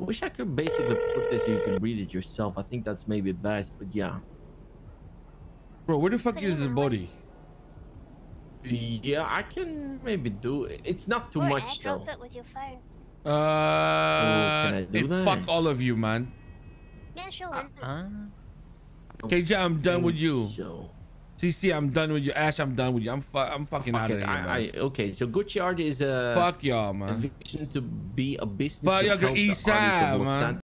I wish I could basically put this so you can read it yourself. I think that's maybe best, but yeah. Bro, where the fuck is his body? Yeah, I can maybe do it. It's not too much though. Drop it with your phone. Can I do that? Fuck all of you, man. Yeah, sure. KJ, I'm done with you. So. CC, I'm done with you. Ash, I'm done with you. I'm fucking out of here, man. Okay, so Gucciardi is a... Fuck y'all, man. ...to be a business... Fuck y'all, Eastside, man.